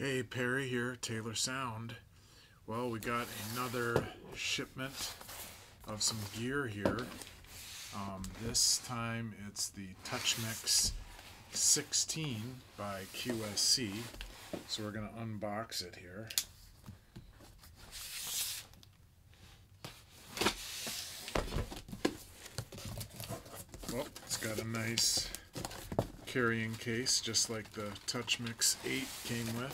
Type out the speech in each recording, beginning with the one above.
Hey, Perry here, Taylor Sound. Well, we got another shipment of some gear here. This time it's the TouchMix 16 by QSC. So we're going to unbox it here. Well, it's got a nice carrying case, just like the TouchMix 8 came with,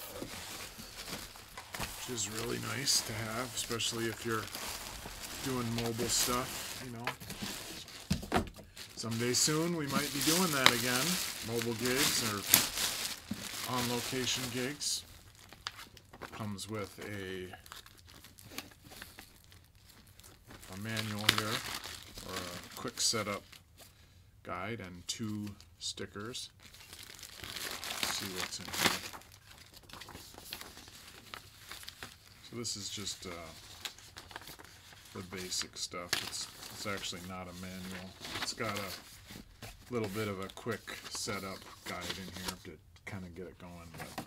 which is really nice to have, especially if you're doing mobile stuff, you know. Someday soon we might be doing that again, mobile gigs or on-location gigs. Comes with a manual here, or a quick setup guide, and two stickers. Let's see what's in here. So this is just the basic stuff. It's actually not a manual. It's got a little bit of a quick setup guide in here to kind of get it going. But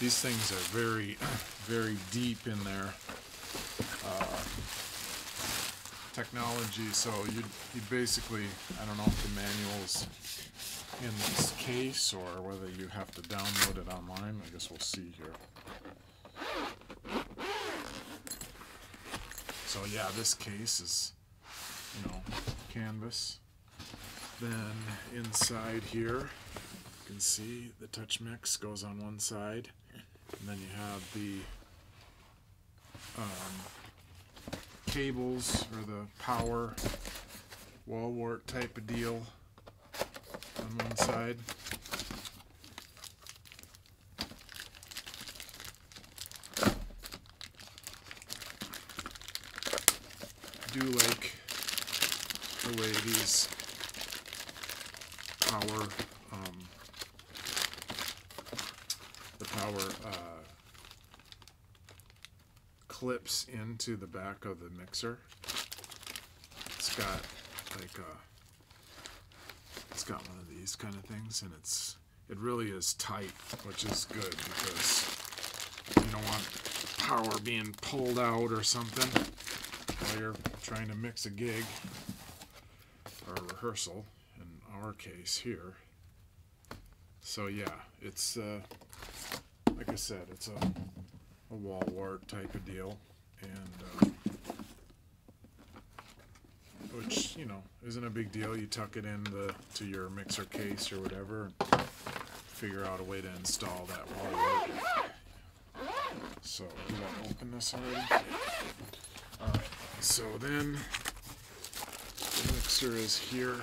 these things are very, very deep in their technology, so you basically, I don't know if the manual's in this case or whether you have to download it online. I guess we'll see here. So yeah, this case is, you know, canvas. Then inside here, you can see the TouchMix goes on one side, and then you have the cables, or the power wall wart type of deal on one side. I do like the way these power, clips into the back of the mixer. It's got like it's got one of these kind of things, and it really is tight, which is good because you don't want power being pulled out or something while you're trying to mix a gig or a rehearsal in our case here. So yeah, it's like I said, it's a wall wart type of deal, and which, you know, isn't a big deal. You tuck it in to your mixer case or whatever, and figure out a way to install that wall wart. So did I open this already? Alright, so then the mixer is here,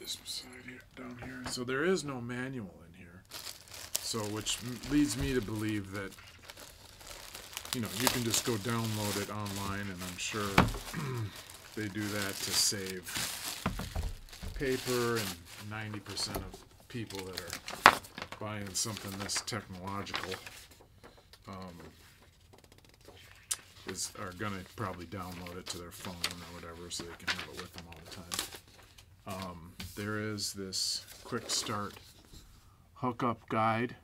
this side here, down here. So there is no manual in here. So, which leads me to believe that, you know, you can just go download it online, and I'm sure they do that to save paper, and 90% of people that are buying something this technological are going to probably download it to their phone or whatever so they can have it with them all the time. There is this quick start hookup guide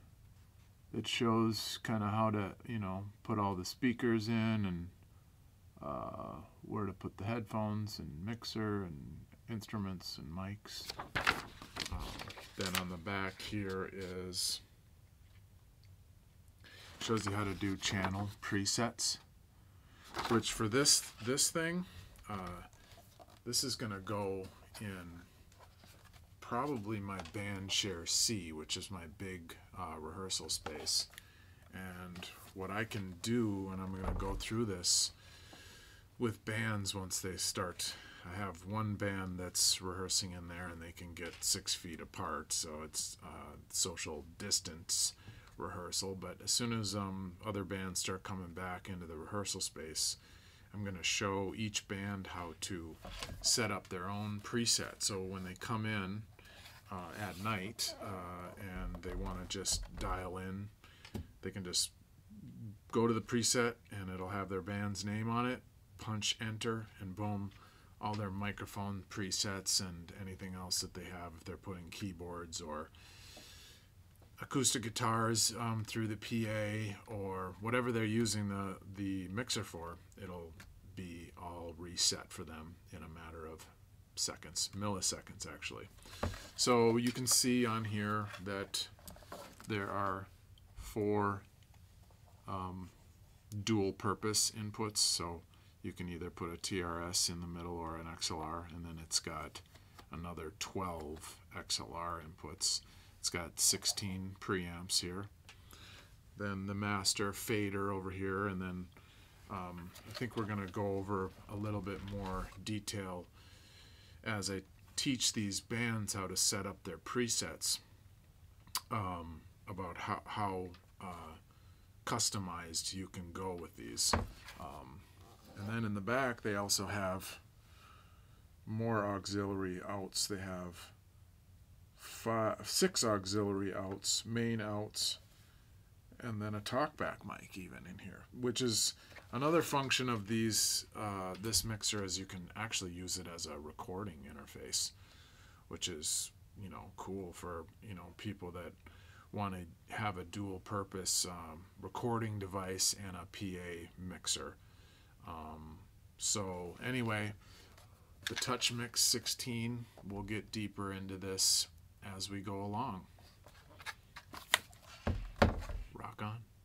that shows kind of how to, you know, put all the speakers in, and where to put the headphones and mixer and instruments and mics. Then on the back here shows you how to do channel presets, which for this thing, this is going to go in probably my Bandshare C, which is my big rehearsal space. And what I can do, and I'm going to go through this with bands once they start. I have one band that's rehearsing in there, and they can get 6 feet apart, so it's social distance rehearsal. But as soon as other bands start coming back into the rehearsal space, I'm going to show each band how to set up their own preset. So when they come in, at night, and they want to just dial in, they can just go to the preset, and it'll have their band's name on it, punch enter, and boom, all their microphone presets and anything else that they have, if they're putting keyboards or acoustic guitars through the PA or whatever they're using the mixer for, it'll be all reset for them in a matter of seconds, milliseconds actually. So you can see on here that there are four dual purpose inputs, so you can either put a TRS in the middle or an XLR, and then it's got another 12 XLR inputs. It's got 16 preamps here, then the master fader over here, and then I think we're going to go over a little bit more detail as I teach these bands how to set up their presets, about how customized you can go with these. And then in the back they also have more auxiliary outs. They have six auxiliary outs, main outs, and then a talkback mic even in here, which is another function of these this mixer, is you can actually use it as a recording interface, which is, you know, cool for, you know, people that want to have a dual purpose recording device and a PA mixer. So anyway, the TouchMix 16, we'll get deeper into this as we go along. Rock on.